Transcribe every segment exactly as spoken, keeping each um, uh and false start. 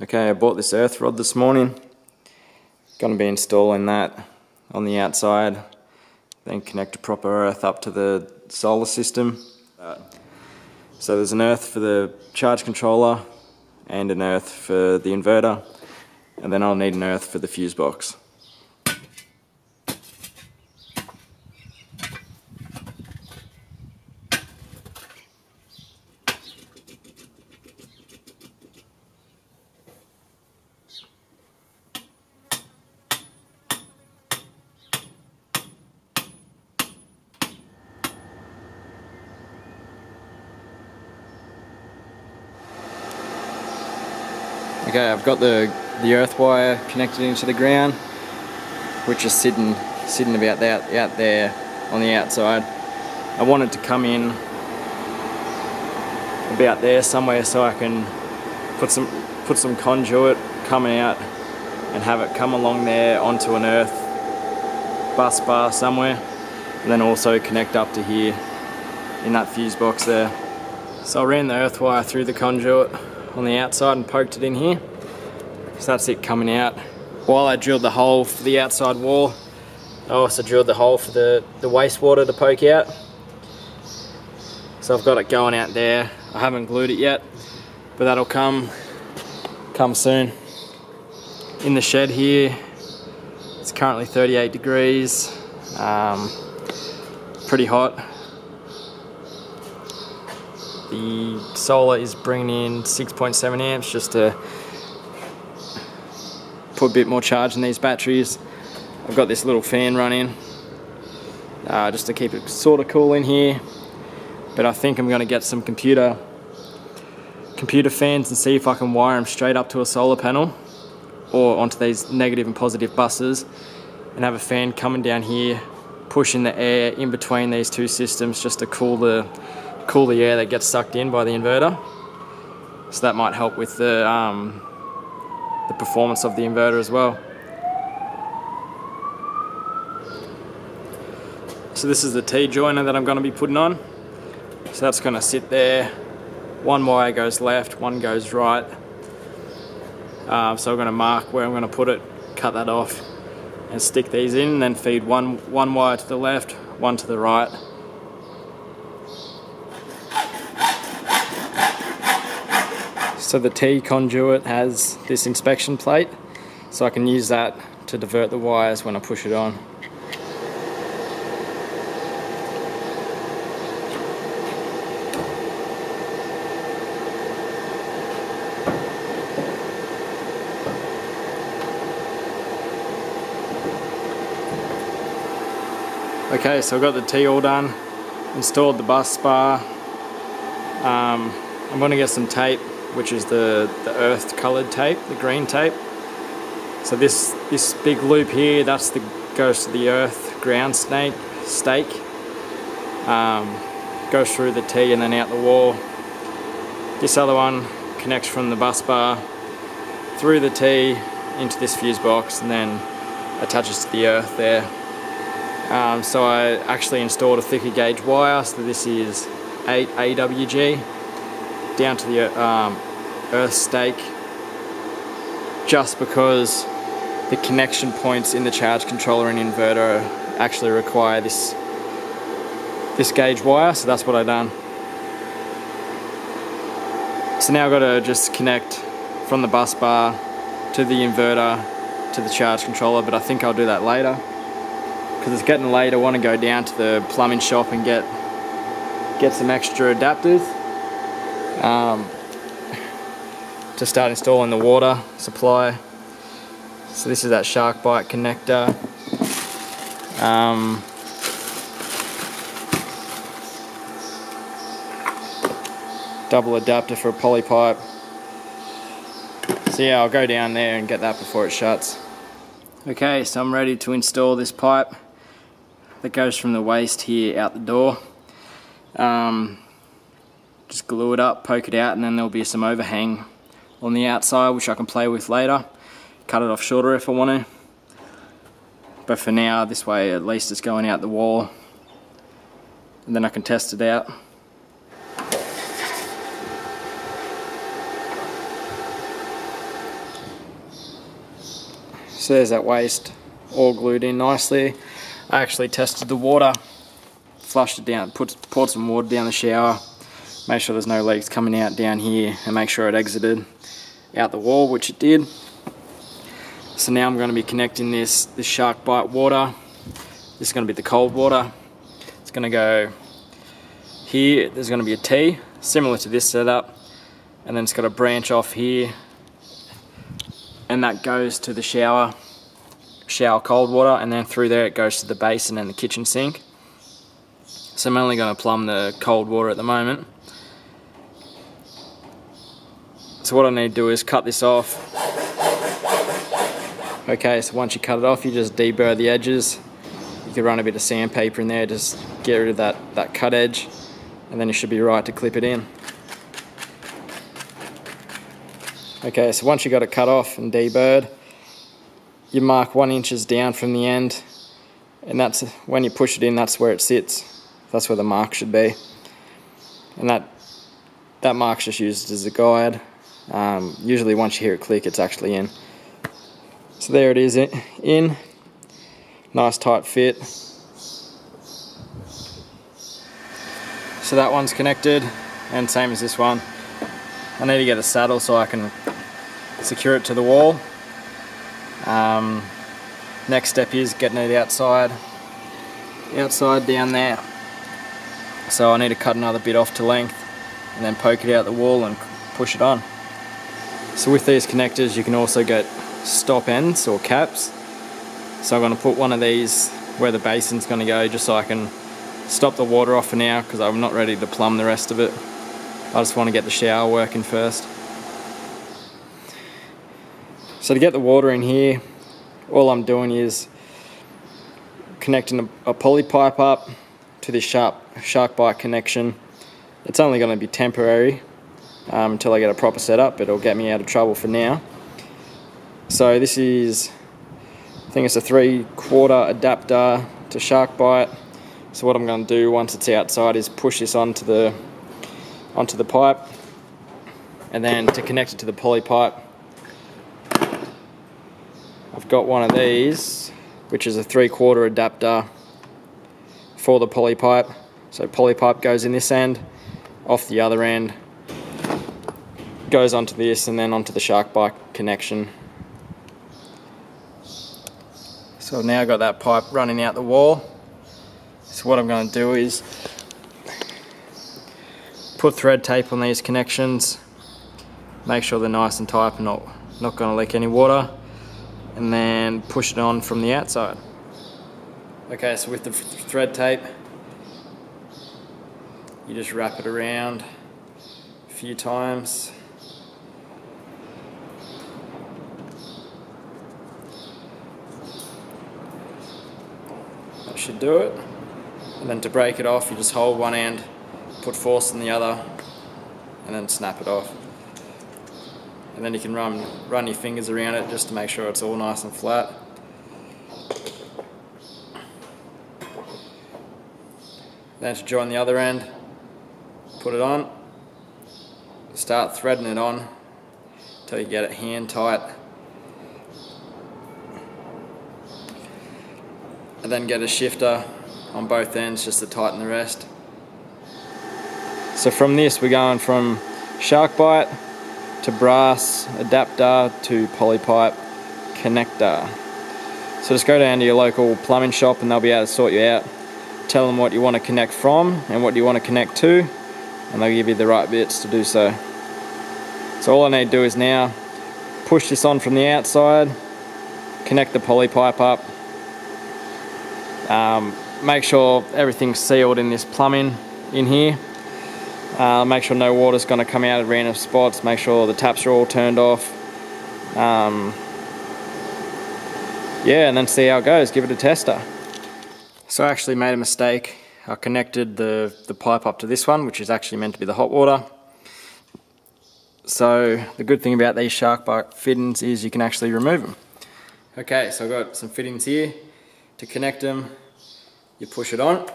Okay, I bought this earth rod this morning. Going to be installing that on the outside, then connect a proper earth up to the solar system. So there's an earth for the charge controller and an earth for the inverter, and then I'll need an earth for the fuse box. Okay, I've got the, the earth wire connected into the ground, which is sitting sitting about that out there on the outside. I want it to come in about there somewhere so I can put some put some conduit coming out and have it come along there onto an earth bus bar somewhere, and then also connect up to here in that fuse box there. So I ran the earth wire through the conduit on the outside and poked it in here, so that's it coming out. While I drilled the hole for the outside wall, I also drilled the hole for the, the wastewater to poke out. So I've got it going out there. I haven't glued it yet, but that'll come, come soon. In the shed here, it's currently thirty-eight degrees, um, pretty hot. The solar is bringing in six point seven amps just to put a bit more charge in these batteries. I've got this little fan running uh, just to keep it sort of cool in here, but I think I'm going to get some computer computer fans and see if I can wire them straight up to a solar panel or onto these negative and positive buses, and have a fan coming down here pushing the air in between these two systems just to cool the cool the air that gets sucked in by the inverter. So that might help with the, um, the performance of the inverter as well. So this is the T-joiner that I'm going to be putting on. So that's going to sit there. One wire goes left, one goes right. Uh, so I'm going to mark where I'm going to put it, cut that off, and stick these in, and then feed one, one wire to the left, one to the right. So the T conduit has this inspection plate, so I can use that to divert the wires when I push it on. Okay, so I've got the T all done, installed the bus bar. Um, I'm going to get some tape, which is the, the earth coloured tape, the green tape. So this this big loop here, that's the goes to the earth ground snake stake. Um, goes through the T and then out the wall. This other one connects from the bus bar through the T into this fuse box and then attaches to the earth there. Um, so I actually installed a thicker gauge wire, so this is eight A W G. Down to the um, earth stake, just because the connection points in the charge controller and inverter actually require this this gauge wire, so that's what I've done. So now I've got to just connect from the bus bar to the inverter to the charge controller, but I think I'll do that later because it's getting late. I want to go down to the plumbing shop and get get some extra adapters Um, to start installing the water supply. So this is that SharkBite connector. Um, double adapter for a poly pipe. So yeah, I'll go down there and get that before it shuts. Okay, so I'm ready to install this pipe that goes from the waste here out the door. Um, Just glue it up, poke it out, and then there'll be some overhang on the outside, which I can play with later. Cut it off shorter if I want to. But for now, this way at least it's going out the wall. And then I can test it out. So there's that waste, all glued in nicely. I actually tested the water, flushed it down, put, poured some water down the shower, made sure there's no leaks coming out down here, and make sure it exited out the wall, which it did. So now I'm going to be connecting this, this SharkBite water. This is going to be the cold water. It's going to go here, there's going to be a T, similar to this setup, and then it's got a branch off here, and that goes to the shower, shower cold water, and then through there it goes to the basin and the kitchen sink. So I'm only going to plumb the cold water at the moment. So what I need to do is cut this off. Okay, so once you cut it off, you just deburr the edges. You can run a bit of sandpaper in there, just get rid of that, that cut edge, and then you should be right to clip it in. Okay, so once you got it cut off and deburred, you mark one inches down from the end, and that's when you push it in, that's where it sits. That's where the mark should be. And that, that mark's just used as a guide. Um, usually once you hear it click, it's actually in. So there it is in. Nice tight fit. So that one's connected, and same as this one. I need to get a saddle so I can secure it to the wall. Um, next step is getting it outside, outside down there. So I need to cut another bit off to length and then poke it out the wall and push it on. So with these connectors you can also get stop ends or caps. So I'm going to put one of these where the basin's going to go, just so I can stop the water off for now, because I'm not ready to plumb the rest of it. I just want to get the shower working first. So to get the water in here, all I'm doing is connecting a, a poly pipe up to this shark, SharkBite connection. It's only going to be temporary um, until I get a proper setup, but it'll get me out of trouble for now. So this is, I think it's a three quarter adapter to SharkBite. So what I'm going to do once it's outside is push this onto the onto the pipe, and then to connect it to the poly pipe I've got one of these, which is a three quarter adapter for the poly pipe. So poly pipe goes in this end, off the other end goes onto this, and then onto the SharkBite connection. So I've now got that pipe running out the wall. So what I'm going to do is put thread tape on these connections, make sure they're nice and tight and not, not going to leak any water, and then push it on from the outside. Okay, so with the thread tape, you just wrap it around a few times. That should do it. And then to break it off, you just hold one end, put force in the other, and then snap it off. And then you can run run your fingers around it just to make sure it's all nice and flat. Then to join the other end, put it on, start threading it on until you get it hand tight, and then get a shifter on both ends just to tighten the rest. So from this we're going from SharkBite to brass adapter to poly pipe connector. So just go down to your local plumbing shop and they'll be able to sort you out. Tell them what you want to connect from and what you want to connect to, and they'll give you the right bits to do so. So all I need to do is now push this on from the outside, connect the poly pipe up, um, make sure everything's sealed in this plumbing in here. Uh, make sure no water's going to come out at random spots, make sure the taps are all turned off. Um, yeah, and then see how it goes, give it a tester. So I actually made a mistake. I connected the, the pipe up to this one, which is actually meant to be the hot water. So the good thing about these SharkBite fittings is you can actually remove them. Okay, so I've got some fittings here. To connect them, you push it on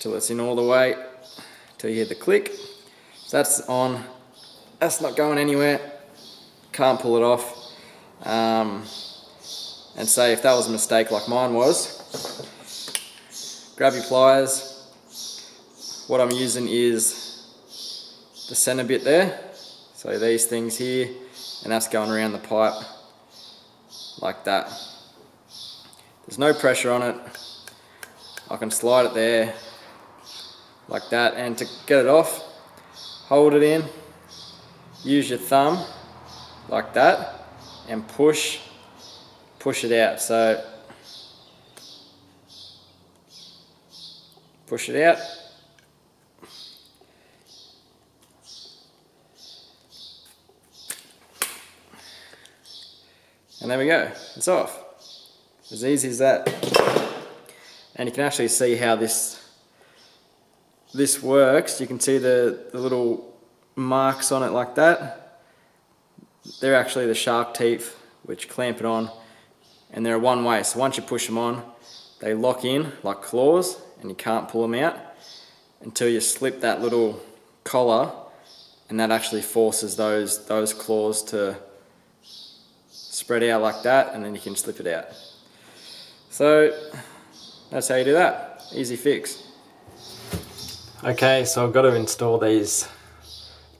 till it's in all the way, till you hear the click. So that's on, that's not going anywhere, can't pull it off. Um, and say if that was a mistake like mine was. Grab your pliers. What I'm using is the center bit there. So these things here, and that's going around the pipe like that. There's no pressure on it. I can slide it there like that, and to get it off, hold it in, use your thumb like that and push push it out. So push it out, and there we go, it's off. As easy as that. And you can actually see how this this works. You can see the, the little marks on it like that. They're actually the shark teeth which clamp it on, and they're one way, so once you push them on they lock in like claws and you can't pull them out until you slip that little collar, and that actually forces those those claws to spread out like that, and then you can slip it out. So that's how you do that. Easy fix. Okay, so I've got to install these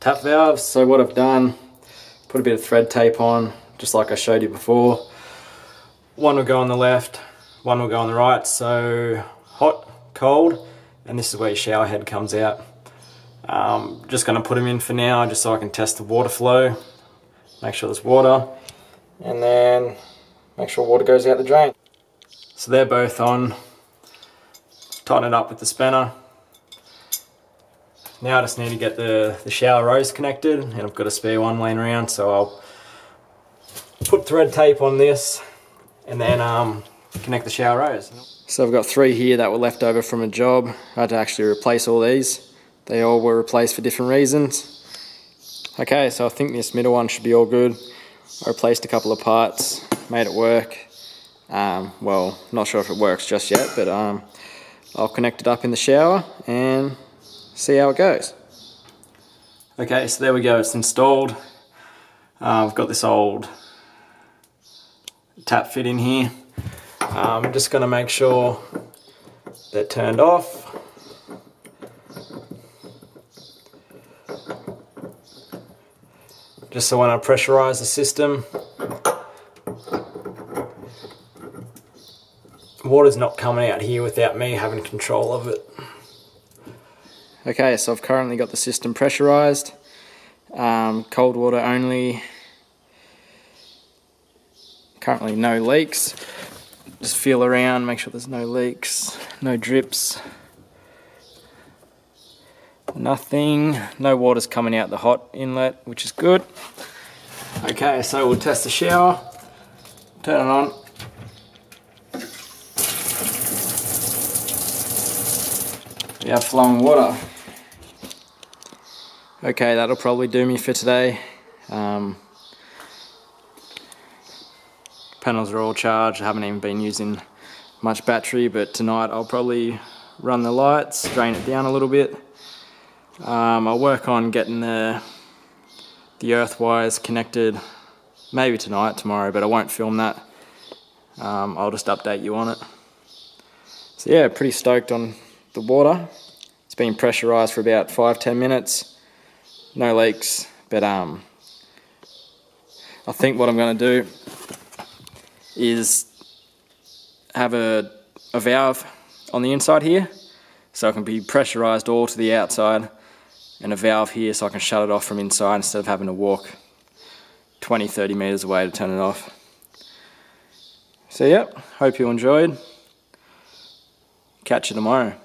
tap valves. So what I've done, put a bit of thread tape on, just like I showed you before. One will go on the left, one will go on the right. So hot, cold, and this is where your shower head comes out. Um, just going to put them in for now, just so I can test the water flow, make sure there's water, and then make sure water goes out the drain. So they're both on. Tighten it up with the spanner. Now I just need to get the, the shower hose connected, and I've got a spare one laying around, so I'll put thread tape on this and then um, connect the shower hose. So I've got three here that were left over from a job. I had to actually replace all these. They all were replaced for different reasons. Okay, so I think this middle one should be all good. I replaced a couple of parts, made it work. Um, well, not sure if it works just yet, but um, I'll connect it up in the shower and see how it goes. Okay, so there we go, it's installed. Uh, I've got this old tap fit in here. Um, I'm just going to make sure they're turned off. Just so when I pressurize the system, water's not coming out here without me having control of it. Okay, so I've currently got the system pressurized, um, cold water only, currently no leaks. Just feel around, make sure there's no leaks, no drips, nothing, no water's coming out the hot inlet, which is good. Okay, so we'll test the shower, turn it on. We have flowing water. Okay, that'll probably do me for today. Um, panels are all charged, I haven't even been using much battery, but tonight I'll probably run the lights, drain it down a little bit. Um, I'll work on getting the, the earth wires connected, maybe tonight, tomorrow, but I won't film that. Um, I'll just update you on it. So yeah, pretty stoked on the water. It's been pressurized for about five to ten minutes, no leaks, but um, I think what I'm going to do is have a, a valve on the inside here so it can be pressurized all to the outside, and a valve here so I can shut it off from inside instead of having to walk twenty to thirty meters away to turn it off. So yep, hope you enjoyed. Catch you tomorrow.